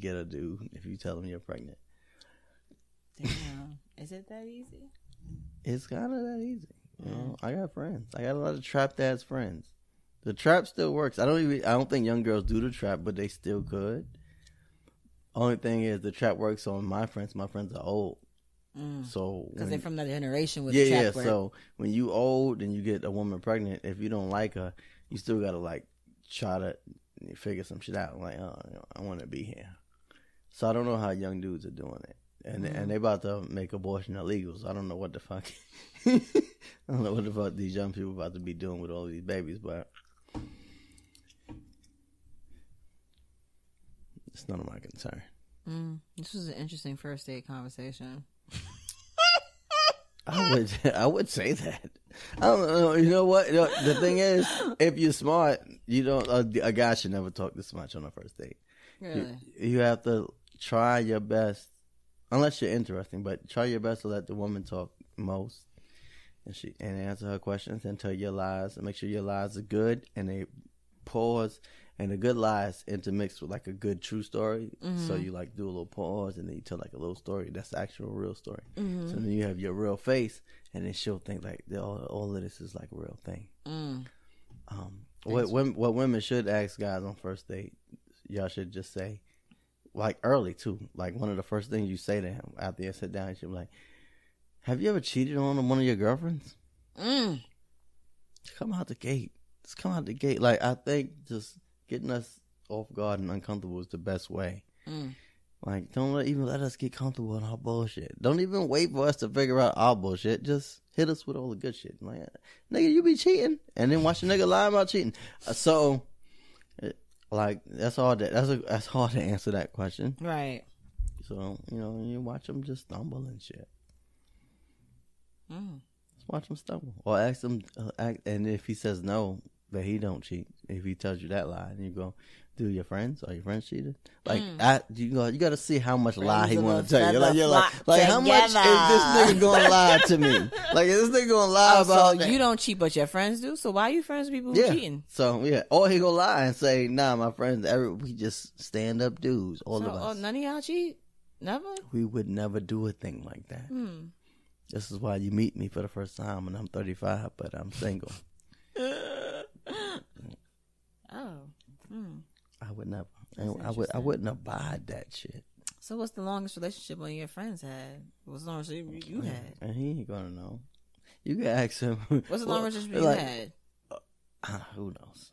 get a dude if you tell him you're pregnant. Damn. Is it that easy? It's kind of that easy. You know, I got friends. I got a lot of trapped ass friends. The trap still works. I don't think young girls do the trap, but they still could. Only thing is the trap works on my friends. My friends are old. So because they're from another generation with the trap work. So when you old and you get a woman pregnant, if you don't like her, you still gotta like try to figure some shit out. Like, oh, I want to be here. So I don't know how young dudes are doing it, and they about to make abortion illegal. So I don't know what the fuck. I don't know what the fuck these young people about to be doing with all these babies, but it's none of my concern. This was an interesting first date conversation. I would say that. I don't know. You know what? The thing is, if you're smart, you don't. A guy should never talk this much on a first date. Really? You have to try your best, unless you're interesting. But try your best to let the woman talk most, and answer her questions and tell your lies and make sure your lies are good and they pause. And a good lie is intermixed with like a good true story. Mm-hmm. So you like do a little pause and then you tell like a little story. That's the actual real story. Mm-hmm. So then you have your real face and then she'll think like all of this is like a real thing. Mm. What women should ask guys on first date, y'all should just say, like early too. Like one of the first things you say to him after you sit down, you should be like, have you ever cheated on one of your girlfriends? Mm. Come out the gate. Just come out the gate. Like I think just... getting us off guard and uncomfortable is the best way. Mm. Like, don't even let us get comfortable in our bullshit. Don't even wait for us to figure out our bullshit. Just hit us with all the good shit. Like, nigga, you be cheating, and then watch a nigga lie about cheating. So, like, that's all. That's hard to answer that question, right? So you watch them just stumble and shit. Mm. Just watch them stumble, or ask them. And if he says no. But he don't cheat. If he tells you that lie, and you go, "Do your friends? Are your friends cheated?" Like, you got to see how much friends lie he want to tell you. Like, you're like, how much is this nigga going to lie to me? Like, is this nigga going to lie about? So you don't cheat, but your friends do. So why are you friends with people who cheating? So or he gonna lie and say, "Nah, my friends, we just stand up dudes, all of us. Oh, none of y'all cheat, never. We would never do a thing like that. Mm. This is why you meet me for the first time, and I'm 35, but I'm single." I would never. I wouldn't abide that shit. So, what's the longest relationship one of your friends had? What's the longest relationship you had? And he ain't gonna know. You can ask him. What's the longest relationship you had? Who knows?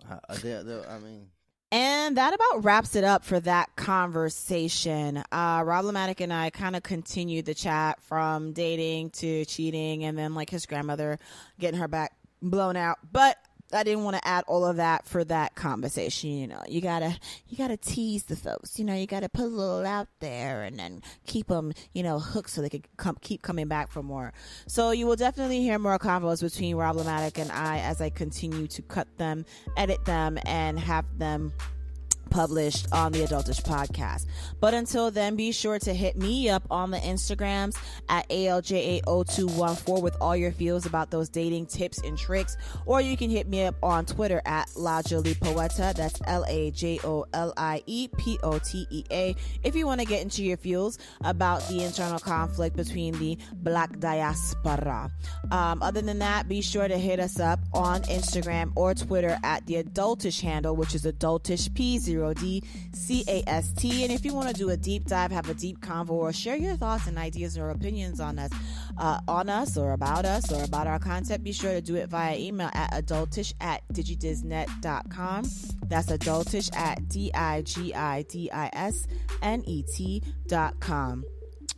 And that about wraps it up for that conversation. Roblematic and I kind of continued the chat from dating to cheating, and then like his grandmother getting her back blown out, but I didn't want to add all of that for that conversation. You gotta tease the folks. You gotta put a little out there and then keep them, hooked so they could keep coming back for more. So you will definitely hear more convos between Roblematic and I as I continue to cut them, edit them, and have them published on the Adultish podcast. But until then, be sure to hit me up on the Instagrams at ALJA0214 with all your feels about those dating tips and tricks, or you can hit me up on Twitter at LajoliPoeta. That's LajoliPotea if you want to get into your feels about the internal conflict between the Black diaspora. Other than that, be sure to hit us up on Instagram or Twitter at the Adultish handle, which is Adultish P0DCAST. And if you want to do a deep dive, have a deep convo, or share your thoughts and ideas or opinions on us or about us or about our concept, be sure to do it via email at adultish@digidisnet.com. That's adultish at digidisnet.com.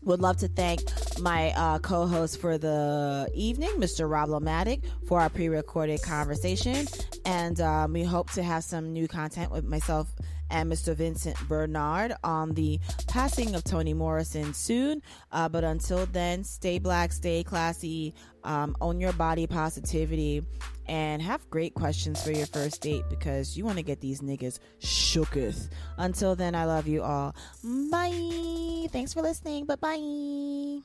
Would love to thank my co-host for the evening, Mr. Roblematic, for our pre-recorded conversation. And we hope to have some new content with myself and Mr. Vincent Bernard on the passing of Toni Morrison soon. But until then, stay black, stay classy, own your body positivity, and have great questions for your first date because you want to get these niggas shooketh. Until then, I love you all. Bye. Thanks for listening. Bye-bye.